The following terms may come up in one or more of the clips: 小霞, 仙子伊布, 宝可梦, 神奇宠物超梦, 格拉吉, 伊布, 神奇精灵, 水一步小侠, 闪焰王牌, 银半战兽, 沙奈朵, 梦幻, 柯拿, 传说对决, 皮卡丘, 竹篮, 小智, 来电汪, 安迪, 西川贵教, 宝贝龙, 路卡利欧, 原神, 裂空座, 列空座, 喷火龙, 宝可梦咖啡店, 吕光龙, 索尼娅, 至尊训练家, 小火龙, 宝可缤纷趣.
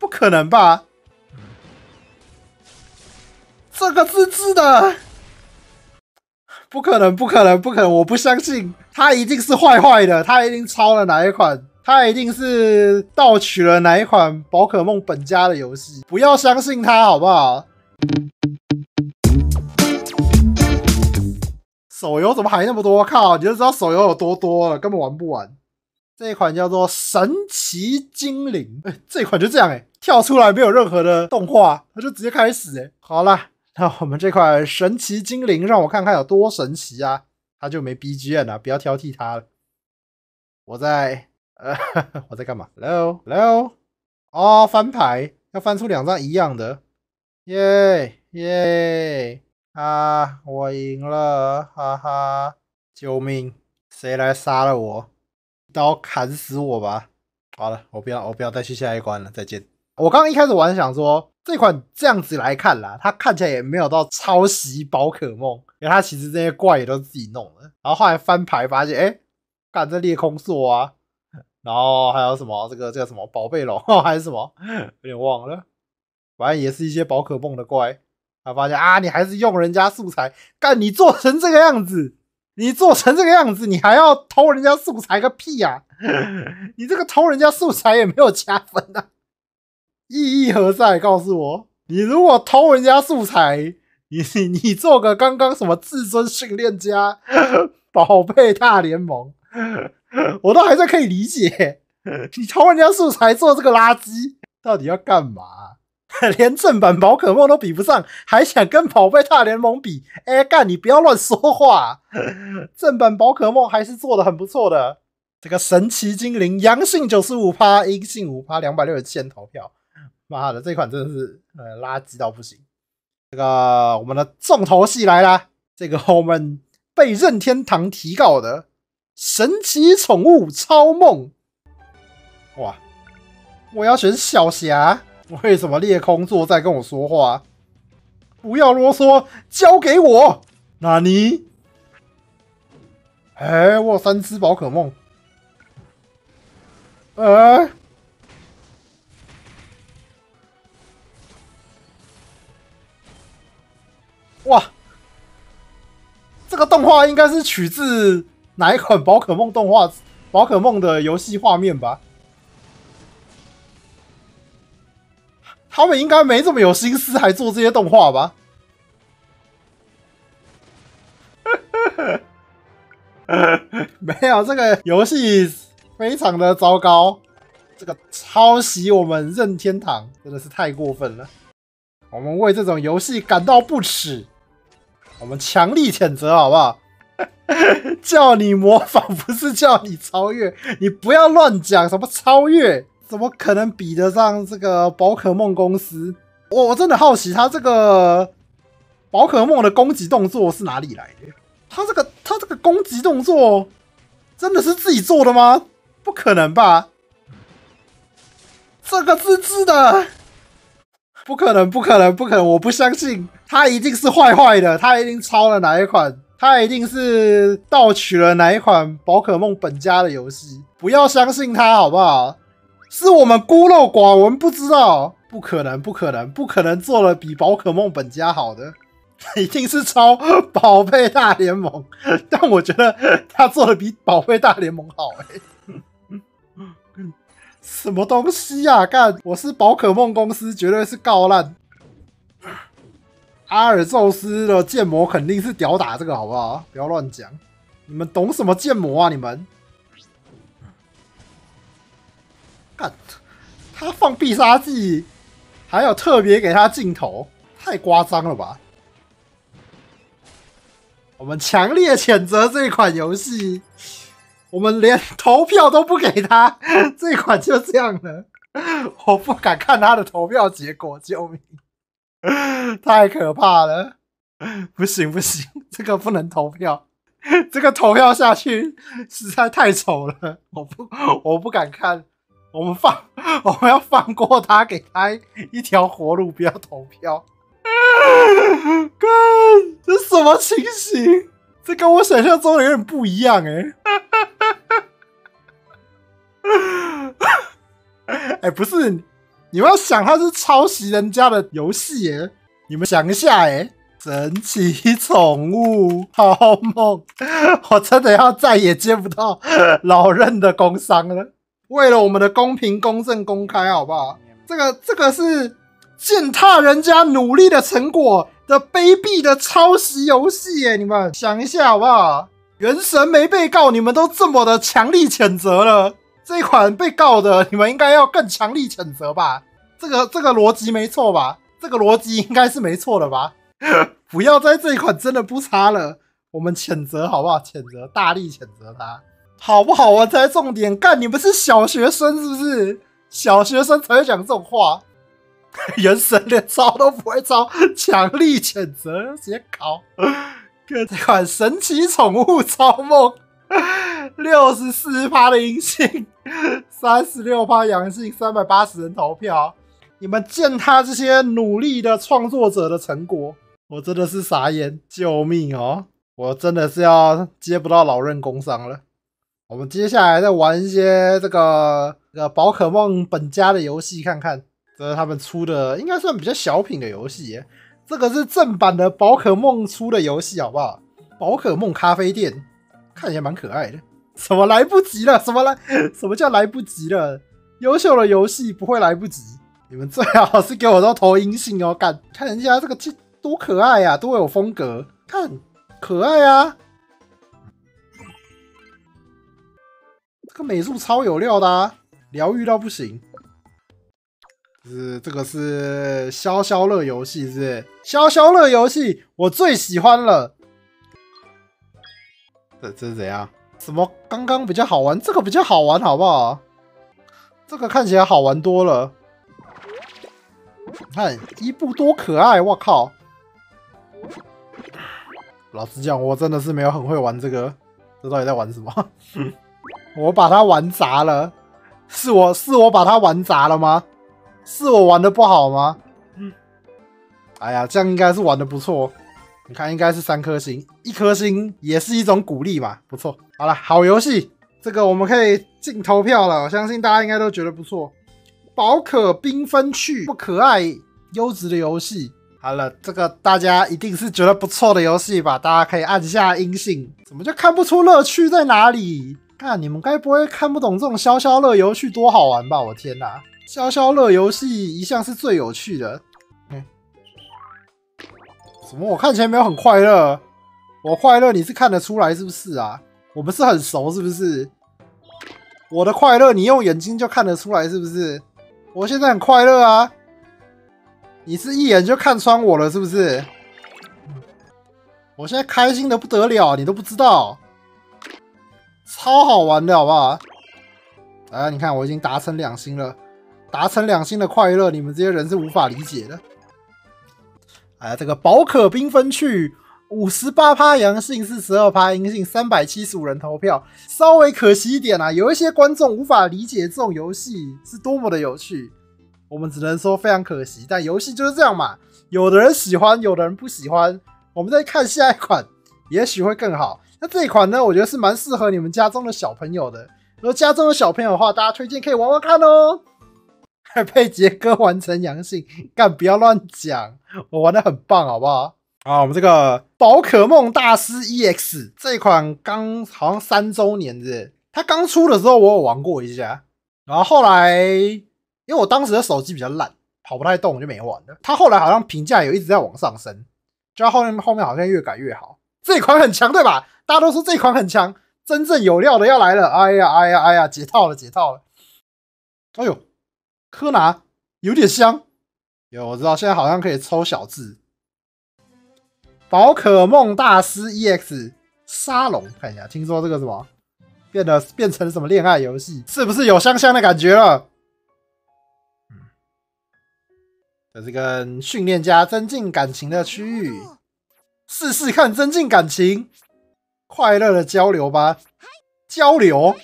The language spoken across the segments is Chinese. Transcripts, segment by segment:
不可能吧？这个滋滋的，不可能，不可能，不可能！我不相信，他一定是坏坏的，他一定抄了哪一款，他一定是盗取了哪一款宝可梦本家的游戏，不要相信他，好不好？ 手游怎么还那么多？靠，你就知道手游有多了，根本玩不完。这一款叫做《神奇精灵》，哎，这一款就这样哎、欸，跳出来没有任何的动画，它就直接开始哎、欸。好啦，那我们这款《神奇精灵》让我看看有多神奇啊！它就没 BGM 啊，不要挑剔它了。我在干嘛 ？Hello，Hello， 哦，翻牌要翻出2张一样的，耶耶。 啊！我赢了，哈哈！救命！谁来杀了我？一刀砍死我吧！好了，我不要再去下一关了，再见。我刚刚一开始玩想说，这款这样子来看啦，它看起来也没有到抄袭宝可梦，因为它其实这些怪也都是自己弄的。然后后来翻牌发现，哎，干这裂空座啊，然后还有什么这个叫什么宝贝龙还是什么，有点忘了，反正也是一些宝可梦的怪。 他发现啊，你还是用人家素材，干你做成这个样子，你做成这个样子，你还要偷人家素材个屁呀、啊！你这个偷人家素材也没有加分啊，意义何在？告诉我，你如果偷人家素材，你做个刚刚什么至尊训练家、宝贝大联盟，我都还算可以理解。你偷人家素材做这个垃圾，到底要干嘛、啊？ 连正版宝可梦都比不上，还想跟宝贝大联盟比？哎，干你不要乱说话！正版宝可梦还是做的很不错的。这个神奇精灵阳性 95%， 阴性 5%， 267人投票。妈的，这款真的是垃圾到不行。这个我们的重头戏来啦！这个我们被任天堂提告的神奇宠物超梦。哇，我要选小霞。 为什么裂空座在跟我说话？不要啰嗦，交给我。纳尼？哎，我有3只宝可梦。哎，哇！这个动画应该是取自哪一款宝可梦动画？宝可梦的游戏画面吧？ 他们应该没这么有心思，还做这些动画吧？没有，这个游戏非常的糟糕，这个抄袭我们任天堂真的是太过分了。我们为这种游戏感到不耻，我们强力谴责，好不好？叫你模仿，不是叫你超越，你不要乱讲什么超越。 怎么可能比得上这个宝可梦公司？我真的好奇，他这个宝可梦的攻击动作是哪里来的？他这个攻击动作真的是自己做的吗？不可能吧！这个滋滋的，不可能，不可能，不可能！我不相信，他一定是坏坏的，他一定抄了哪一款，他一定是盗取了哪一款宝可梦本家的游戏，不要相信他，好不好？ 是我们孤陋寡闻，不知道，不可能，不可能，不可能做了比宝可梦本家好的，一定是抄宝贝大联盟。但我觉得他做的比宝贝大联盟好、欸，什么东西啊？干，我是宝可梦公司，绝对是告烂。阿尔宙斯的建模肯定是屌打这个，好不好？不要乱讲，你们懂什么建模啊？你们？ 他放必杀技，还有特别给他镜头，太夸张了吧！我们强烈谴责这款游戏，我们连投票都不给他，这款就这样了。我不敢看他的投票结果，救命！太可怕了，不行不行，这个不能投票，这个投票下去实在太丑了，我不敢看。 我们要放过他，给他一条活路，不要投票。看，这什么情形？这跟我想象中的有点不一样哎、欸。哎、欸，不是，你们要想他是抄袭人家的游戏耶，你们想一下耶。 神奇宠物好梦，我真的要再也接不到老任的工商了。为了我们的公平、公正、公开，好不好？这个是践踏人家努力的成果的卑鄙的抄袭游戏耶！你们想一下，好不好？原神没被告，你们都这么的强力谴责了，这一款被告的，你们应该要更强力谴责吧？这个逻辑没错吧？这个逻辑应该是没错的吧？ 不要在这一款真的不差了，我们谴责好不好？谴责，大力谴责他，好不好玩才重点。干，你们是小学生是不是？小学生才会讲这种话。原神连招都不会招，强力谴责，直接搞。这款神奇宠物超梦， 64% 的阴性， 36% 阳性， 380人投票。 你们践踏这些努力的创作者的成果，我真的是傻眼，救命哦！我真的是要接不到老任工商了。我们接下来再玩一些这个宝可梦本家的游戏看看，这是他们出的，应该算比较小品的游戏耶。这个是正版的宝可梦出的游戏，好不好？宝可梦咖啡店看起来蛮可爱的。什么来不及了？什么叫来不及了？优秀的游戏不会来不及。 你们最好是给我都投阴性哦！干，看人家这个多可爱啊，多有风格，看可爱啊！这个美术超有料的啊，疗愈到不行。这个是消消乐游戏，是不是？消消乐游戏我最喜欢了。这是怎样？什么刚刚比较好玩？这个比较好玩，好不好？这个看起来好玩多了。 你看伊布多可爱，我靠！老实讲，我真的是没有很会玩这个，这到底在玩什么？我把它玩砸了，是我把它玩砸了吗？是我玩的不好吗？哎呀，这样应该是玩的不错。你看，应该是3颗星，1颗星也是一种鼓励嘛，不错。好了，好游戏，这个我们可以进投票了，我相信大家应该都觉得不错。 宝可缤纷趣，不可爱，优质的游戏。好了，这个大家一定是觉得不错的游戏吧？大家可以按下阴性。怎么就看不出乐趣在哪里？看你们该不会看不懂这种消消乐游戏多好玩吧？我天哪，消消乐游戏一向是最有趣的。嗯，怎么我看起来没有很快乐？我快乐你是看得出来是不是啊？我们是很熟是不是？我的快乐你用眼睛就看得出来是不是？ 我现在很快乐啊！你是一眼就看穿我了，是不是？我现在开心的不得了，你都不知道，超好玩的，好不好？啊，你看我已经达成2星了，达成2星的快乐，你们这些人是无法理解的。哎，这个宝可缤纷趣， 58% 阳性，42% 阴性，375人投票，稍微可惜一点啊！有一些观众无法理解这种游戏是多么的有趣，我们只能说非常可惜。但游戏就是这样嘛，有的人喜欢，有的人不喜欢。我们再看下一款，也许会更好。那这一款呢，我觉得是蛮适合你们家中的小朋友的。如果家中有小朋友的话，大家推荐可以玩玩看哦。被杰哥完成阳性，干不要乱讲，我玩得很棒，好不好？ 啊，我们这个宝可梦大师 EX 这一款刚好像3周年是，它刚出的时候我有玩过一下，然后后来因为我当时的手机比较烂，跑不太动，我就没玩了。它后来好像评价有一直在往上升，就它后面好像越改越好。这一款很强对吧？大家都说这一款很强，真正有料的要来了！哎呀哎呀哎呀，解套了解套了！哎呦，柯拿有点香，有我知道现在好像可以抽小智。 宝可梦大师 EX 沙龙，看一下，听说这个什么变成什么恋爱游戏，是不是有香香的感觉了？嗯，这是跟训练家增进感情的区域，试试看增进感情，快乐的交流吧。交流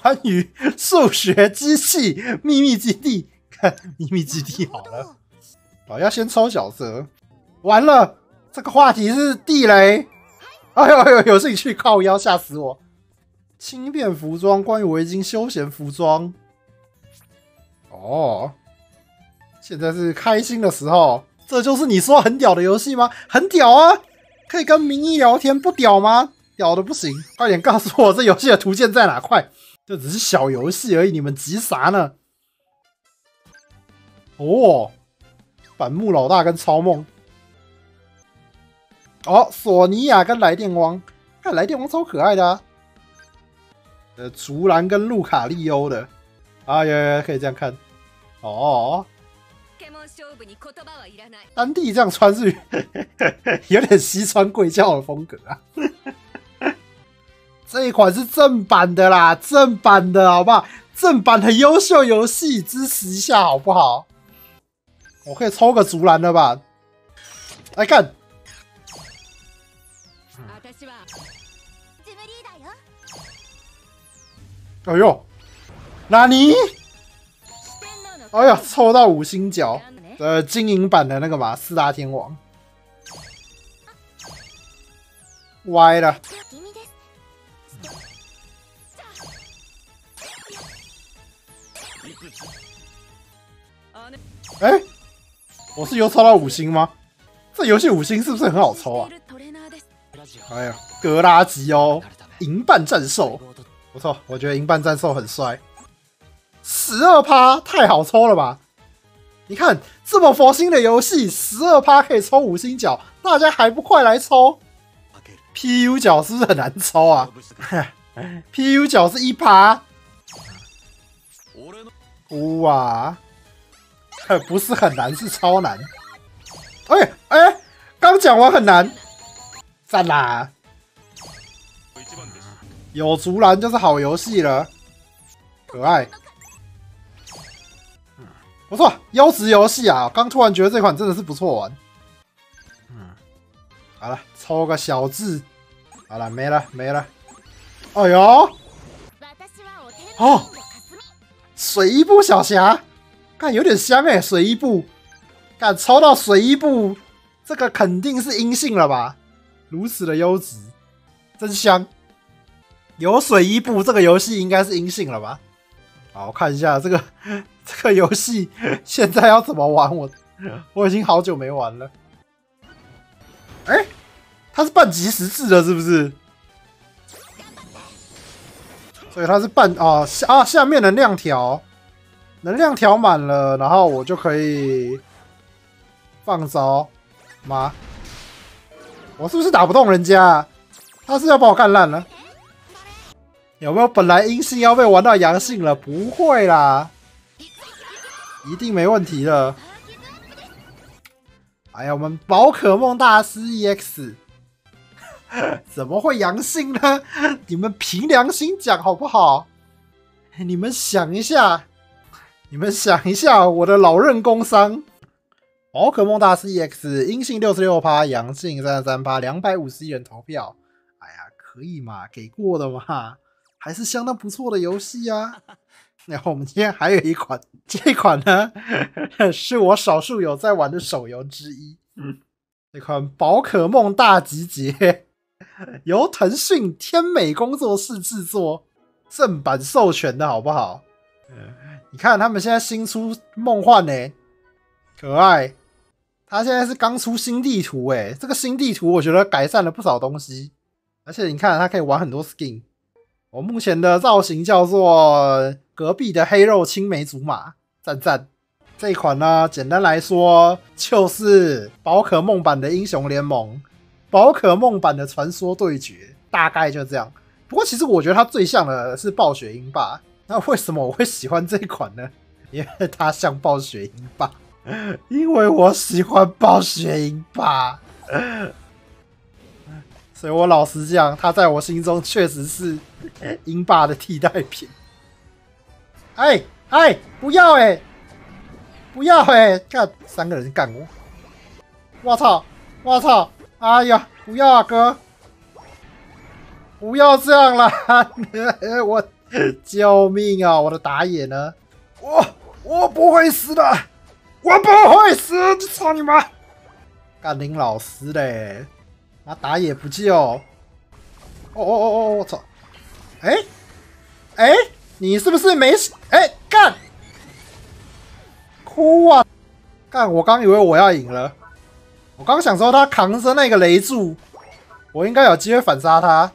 关于数学机器秘密基地，看秘密基地好了，好要先抽小蛇，完了。 这个话题是地雷，哎呦呦，有兴趣靠腰吓死我！轻便服装，关于围巾、休闲服装。哦，现在是开心的时候，这就是你说很屌的游戏吗？很屌啊！可以跟名医聊天，不屌吗？屌的不行！快点告诉我这游戏的图鉴在哪？快！这只是小游戏而已，你们急啥呢？哦，板木老大跟超梦。 哦，索尼娅跟来电汪，看来电汪超可爱的啊！竹篮跟路卡利欧的，啊，有可以这样看。哦，安迪这样穿是有点西川贵教的风格啊。这一款是正版的啦，正版的好不好？正版的优秀游戏，支持一下好不好？我可以抽个竹篮了吧？来看。 哎呦，纳尼？哎呀，抽到五星角，金银版的那个嘛，四大天王，歪了。哎、欸，我是有抽到五星吗？这游戏五星是不是很好抽啊？哎呀，格拉吉哦，银半战兽。 不错，我觉得银半战兽很帅，12%太好抽了吧？你看这么佛心的游戏，12%可以抽五星角，大家还不快来抽 ？PU 角是不是很难抽啊？PU 角是1%，哇，不是很难，是超难。哎哎，刚讲完很难，赞啦！ 有竹篮就是好游戏了，可爱，不错，优质游戏啊！刚突然觉得这款真的是不错玩。好了，抽个小智，好了，没了没了。哎呦，哦，水一步小侠，看有点香哎、欸，水一步，看抽到水一步，这个肯定是阴性了吧？如此的优质，真香。 有水一步这个游戏应该是阴性了吧？好，我看一下这个游戏现在要怎么玩，我已经好久没玩了。哎、欸，它是半即时制的，是不是？所以它是半啊下面能量条满了，然后我就可以放招吗？我是不是打不动人家？他是要把我干烂了？ 有没有本来阴性要被玩到阳性了？不会啦，一定没问题的。哎呀，我们宝可梦大师 EX 怎么会阳性呢？你们凭良心讲好不好？你们想一下，你们想一下，我的老任工伤，宝可梦大师 EX 阴性66%，阳性33%，251人投票。哎呀，可以嘛，给过的嘛。 还是相当不错的游戏啊！然后我们今天还有一款，这款呢是我少数有在玩的手游之一。这款《宝可梦大集结》由腾讯天美工作室制作，正版授权的好不好？你看他们现在新出梦幻呢、欸，可爱。他现在是刚出新地图哎、欸，这个新地图我觉得改善了不少东西，而且你看它可以玩很多 skin。 我目前的造型叫做隔壁的黑肉青梅竹马，赞赞。这一款呢，简单来说就是宝可梦版的英雄联盟，宝可梦版的传说对决，大概就这样。不过其实我觉得它最像的是暴雪英霸。那为什么我会喜欢这一款呢？因为它像暴雪英霸，因为我喜欢暴雪英霸，所以我老实讲，它在我心中确实是。 英霸的替代品，哎哎，不要哎、欸，不要哎、欸！干三个人干我，我操，我操！哎呀，不要啊哥，不要这样啦！我救命啊！我的打野呢？我不会死的，我不会死！操你妈！干林老师嘞，妈打野不救！哦，我操！ 哎，哎、欸欸，你是不是没？哎、欸，干！哭啊！干，我刚以为我要赢了，我刚想说他扛着那个雷柱，我应该有机会反杀他。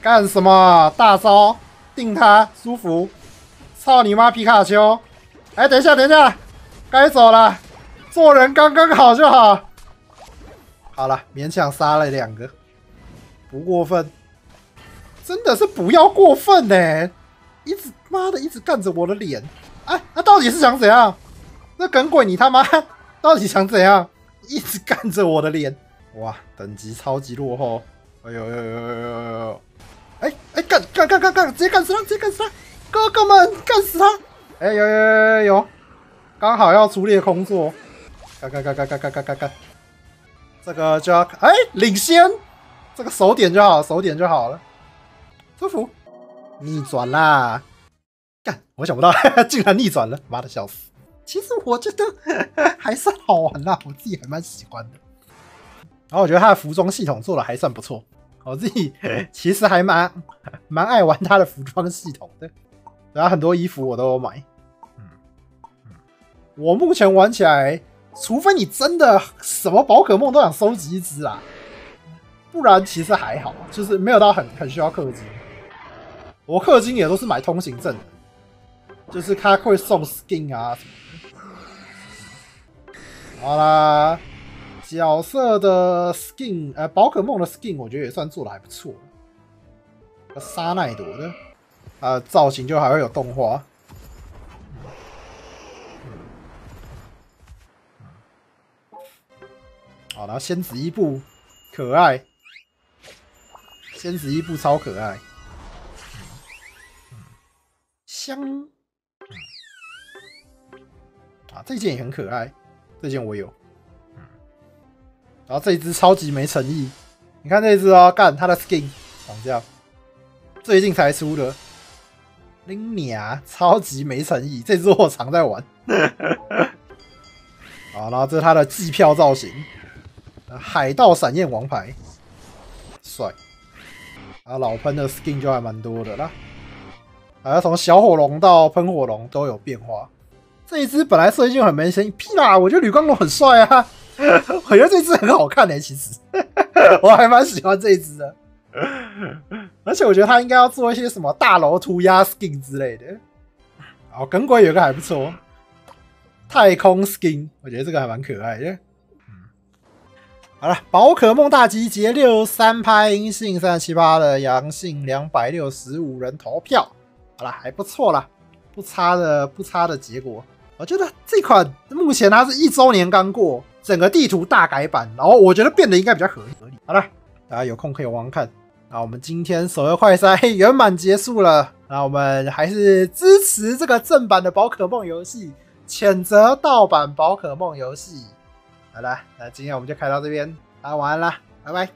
干什么大招？定他，舒服。操你妈皮卡丘！哎，等一下，等一下，该走了。做人刚刚好就好。好了，勉强杀了两个，不过分。 真的是不要过分呢、欸！一直妈的，一直干着我的脸，哎，那、到底是想怎样？那耿鬼你他妈到底想怎样？一直干着我的脸，哇，等级超级落后！哎呦呦呦呦呦呦！哎哎，干，直接干死他，直接干死他！哥哥们，干死他！哎呦呦呦呦！刚好要出列空座，干！这个就要哎领先，这个手点就好，手点就好了。 舒服，逆转啦！干，我想不到竟然逆转了，妈的笑死！其实我觉得还算好玩啦，我自己还蛮喜欢的。然后我觉得他的服装系统做的还算不错，我自己其实还蛮爱玩他的服装系统的。然后很多衣服我都有买。我目前玩起来，除非你真的什么宝可梦都想收集一只啊，不然其实还好，就是没有到很需要氪金。 我氪金也都是买通行证的，就是他会送 skin 啊什么的。好啦，角色的 skin，宝可梦的 skin， 我觉得也算做的还不错。沙奈朵的，造型就还会有动画。好，然后仙子伊布可爱，仙子伊布超可爱。 香、啊，这件也很可爱，这件我有。然后这一只超级没诚意，你看这一只哦，干它的 skin 长这样，最近才出的，拎你啊，超级没诚意，这只我常在玩。好，然后这是它的计票造型，海盗闪焰王牌，帅。啊，老喷的 skin 就还蛮多的啦。 好像从小火龙到喷火龙都有变化。这一只本来设计就很没诚意，屁啦！我觉得吕光龙很帅啊，我觉得这只很好看欸，其实我还蛮喜欢这一只的。而且我觉得他应该要做一些什么大楼涂鸦 skin 之类的。哦，耿鬼有一个还不错，太空 skin， 我觉得这个还蛮可爱的。好了，宝可梦大集结63趴阴性，37趴的阳性，265人投票。 好啦，还不错啦，不差的结果。我觉得这款目前它是1周年刚过，整个地图大改版，然后我觉得变得应该比较合理。好啦，大家有空可以玩玩看。那我们今天首页快筛圆满结束了，那我们还是支持这个正版的宝可梦游戏，谴责盗版宝可梦游戏。好啦，那今天我们就开到这边，大家晚安啦，拜拜。